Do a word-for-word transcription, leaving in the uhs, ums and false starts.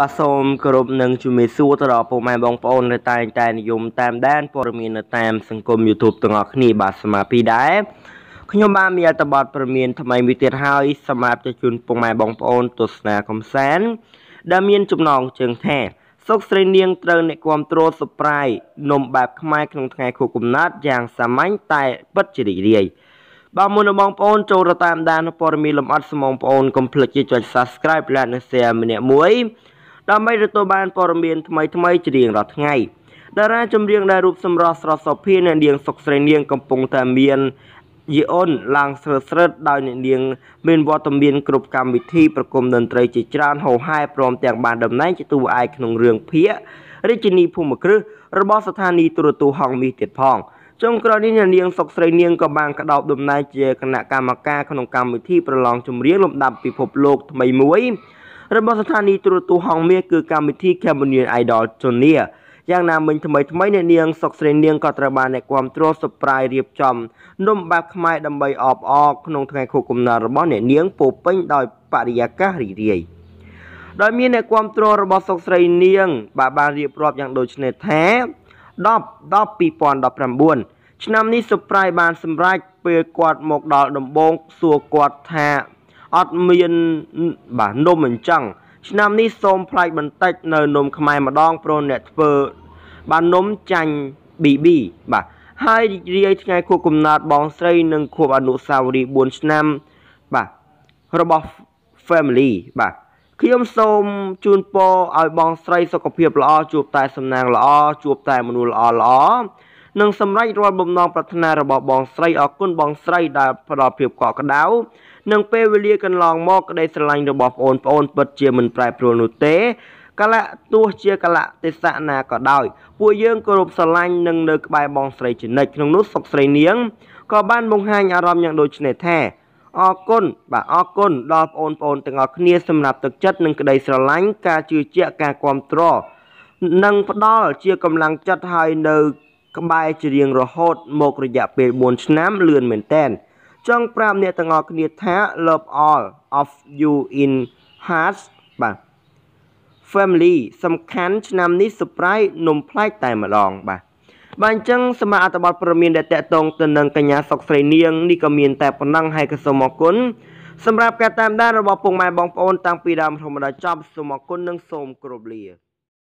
បាទសូមគោរពនិងជំរាបសួរទៅដល់បងប្អូន បាទមុនបងប្អូនចូលតាមដានព័ត៌មានលម្អិតសមបងប្អូនកុំភ្លេចចុច Subscribe និង Share ម្នាក់មួយដើម្បីទទួលបានព័ត៌មានថ្មីថ្មី ចុងក្រោយនេះអ្នកនាងសុកស្រីនាងក៏បានក្តោបដំណើរជាគណៈកម្មការក្នុងកម្មវិធីប្រឡងចម្រៀងលំដាប់ពិភពលោកថ្មីមួយរបស់ស្ថានីយទូរទស្សន៍ហងមាសទៀតផង Idol Junior យ៉ាងណាមិញថ្មីថ្មី ដប់ ដប់ ពីរពាន់ដប់ប្រាំបួន ឆ្នាំនេះ Surprise បានសម្រេចពេលគាត់មកដល់ដំបងសួរគាត់ថាអត់មានបាទនំអញ្ចឹងឆ្នាំនេះសូមផ្លាច់បន្តិចនៅនំខ្មែរម្ដងព្រោះអ្នកធ្វើបាននំចាញ់ ប៊ីប៊ី បាទហើយរីករាយថ្ងៃខួបកំណើតបងស្រីនិងខួបអនុស្សាវរីយ៍ បួន ឆ្នាំ បាទ របស់ Family បាទ ខ្ញុំសូមជូនពរឲ្យបងស្រីសុខភាពល្អជួបតែសំណាងល្អជួបតែមនុស្សល្អល្អនឹងសម្រេចរាល់បំណងប្រាថ្នារបស់បងស្រី អរគុណបាទអរគុណដល់បងប្អូនទាំងអស់គ្នាសម្រាប់ទឹកចិត្តនិងក្តីស្រឡាញ់ការជឿជាក់ការគាំទ្រនិងផ្ដល់ជាកម្លាំងចិត្តឲ្យនៅក្បែរច្រៀងរហូតមករយៈពេល បួន ឆ្នាំ លឿន មែនតែន ចង់ ប្រាប់ អ្នក ទាំង អស់គ្នា ថា Love all of you in hearts បាទ Family សំខាន់ ឆ្នាំ នេះ Surprise នំ ផ្លែក តែ ម្ដង បាទ បាទអញ្ចឹងសមាអត្ថបទព័ត៌មានដែលតាក់ទងទៅនឹងកញ្ញាសុកស្រីនាងនេះក៏មានតែប៉ុណ្ណឹងហើយក៏សូមអរគុណសម្រាប់ការតាមដានរបស់ពុកម៉ែបងប្អូនតាំងពីដើមរហូតដល់ចប់សូមអរគុណនិងសូមគោរពលា